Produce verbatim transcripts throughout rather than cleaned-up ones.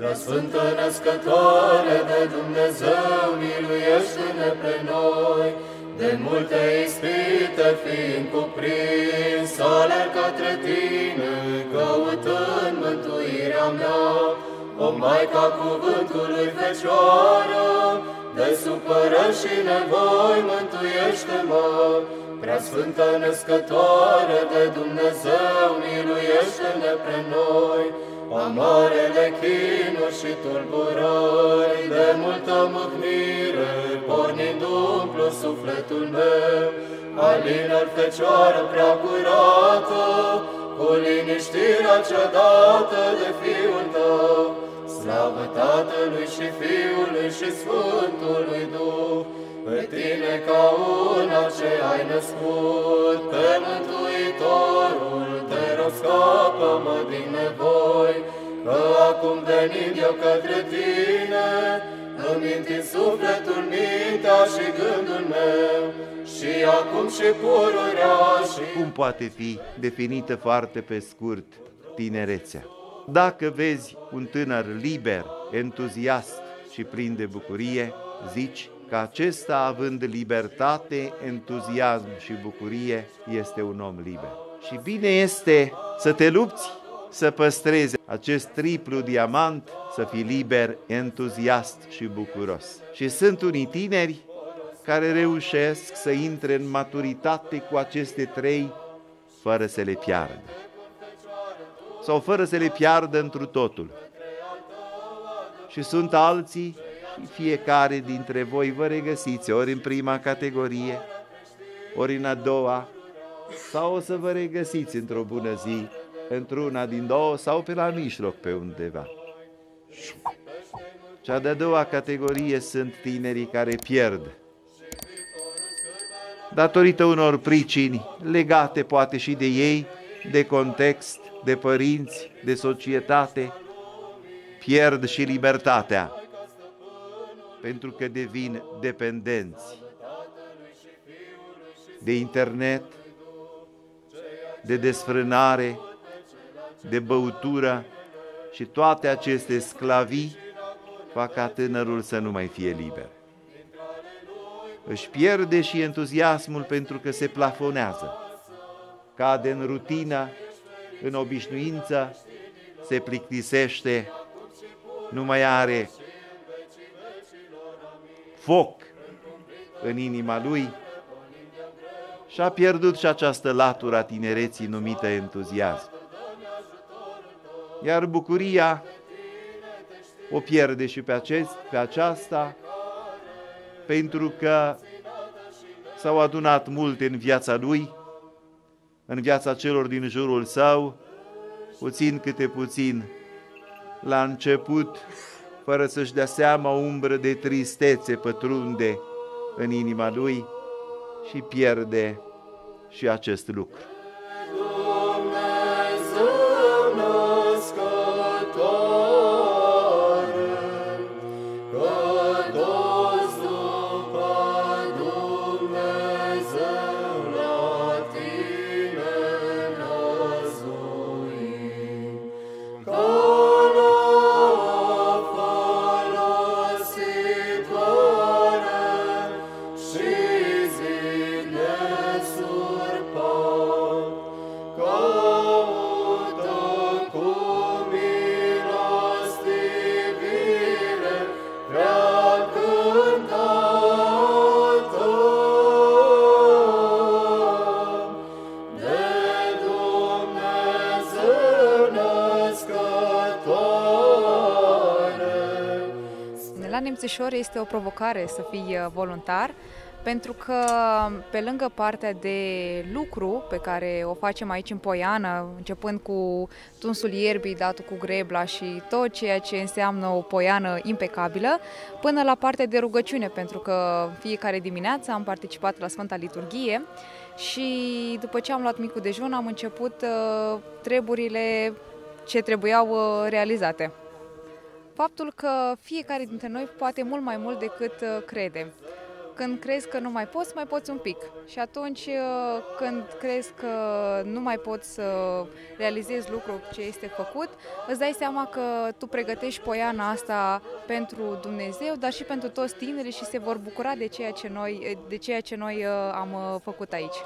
Preasfântă născătoare de Dumnezeu, miluiește-ne pe noi, de multe ispite fiind cuprins, alerg către Tine, căutând mântuirea mea. O Maica Cuvântului Fecioară, de supărări și nevoi mântuiește-mă. Preasfântă născătoare de Dumnezeu, miluiește-ne pe noi. Amarele chinuri și tulburări, de multă mâhnire, pornind umplu sufletul meu. Alină-l, Fecioară preacurată, cu liniștirea cea dată de Fiul Tău. Slavă Tatălui și Fiului și Sfântului Duh, pe Tine ca una ce ai născut, pe Mântuitorul, te rog scapă-mă din nevoi, că acum venind eu către Tine, îmi întind sufletul, mintea și gândul meu, și acum și pururea și... Cum poate fi definită foarte pe scurt tinerețea? Dacă vezi un tânăr liber, entuziast și plin de bucurie, zici că acesta, având libertate, entuziasm și bucurie, este un om liber. Și bine este să te lupți să păstrezi acest triplu diamant, să fii liber, entuziast și bucuros. Și sunt unii tineri care reușesc să intre în maturitate cu aceste trei fără să le piardă. Sau fără să le piardă întru totul. Și sunt alții, și fiecare dintre voi vă regăsiți ori în prima categorie, ori în a doua, sau o să vă regăsiți într-o bună zi, într-una din două sau pe la mijloc pe undeva. Cea de-a doua categorie sunt tinerii care pierd, datorită unor pricini legate poate și de ei, de context, de părinți, de societate, pierd și libertatea, pentru că devin dependenți de internet, de desfrânare, de băutură și toate aceste sclavii fac ca tânărul să nu mai fie liber. Își pierde și entuziasmul pentru că se plafonează, cade în rutină, în obișnuință, se plictisește, nu mai are foc în inima lui și a pierdut și această latură a tinereții numită entuziasm. Iar bucuria o pierde și pe, acest, pe aceasta, pentru că s-au adunat multe în viața lui, în viața celor din jurul său, puțin câte puțin, la început, fără să-și dea seama, o umbră de tristețe pătrunde în inima lui și pierde și acest lucru. Nemțișor este o provocare să fii voluntar, pentru că pe lângă partea de lucru pe care o facem aici în Poiană, începând cu tunsul ierbii, datul cu grebla și tot ceea ce înseamnă o poiană impecabilă, până la partea de rugăciune, pentru că fiecare dimineață am participat la Sfânta Liturghie și după ce am luat micul dejun am început uh, treburile ce trebuiau uh, realizate. Faptul că fiecare dintre noi poate mult mai mult decât crede. Când crezi că nu mai poți, mai poți un pic. Și atunci când crezi că nu mai poți să realizezi lucrul ce este făcut, îți dai seama că tu pregătești poiana asta pentru Dumnezeu, dar și pentru toți tinerii și se vor bucura de ceea ce noi, de ceea ce noi am făcut aici.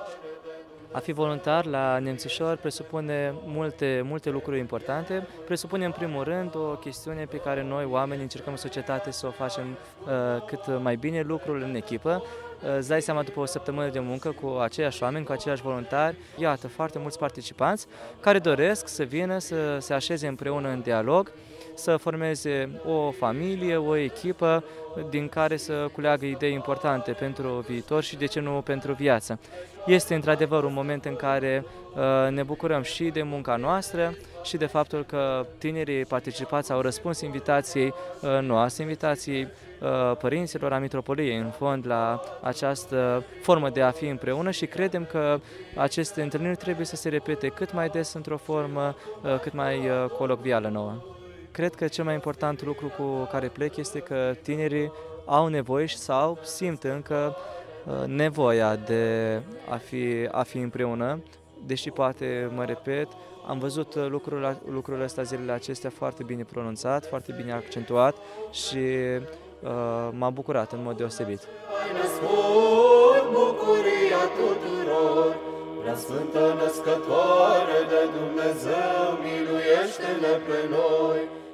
A fi voluntar la Nemțișor presupune multe, multe lucruri importante. Presupune, în primul rând, o chestiune pe care noi, oamenii, încercăm în societate să o facem uh, cât mai bine, lucrul în echipă. Uh, îți dai seama după o săptămână de muncă cu aceiași oameni, cu aceiași voluntari, iată, foarte mulți participanți care doresc să vină, să se așeze împreună în dialog, să formeze o familie, o echipă din care să culeagă idei importante pentru viitor și, de ce nu, pentru viață. Este într-adevăr un moment în care uh, ne bucurăm și de munca noastră și de faptul că tinerii participați au răspuns invitației uh, noastre, invitației uh, părinților a Mitropoliei, în fond, la această formă de a fi împreună, și credem că aceste întâlniri trebuie să se repete cât mai des într-o formă uh, cât mai uh, colocvială nouă. Cred că cel mai important lucru cu care plec este că tinerii au nevoie sau simt încă nevoia de a fi, a fi împreună, deși poate, mă repet, am văzut lucrul, lucrul ăsta zilele acestea foarte bine pronunțat, foarte bine accentuat și uh, m-a bucurat în mod deosebit. Ai născut bucuria tuturor, prea sfântă născătoare de Dumnezeu, miluiește-ne pe noi!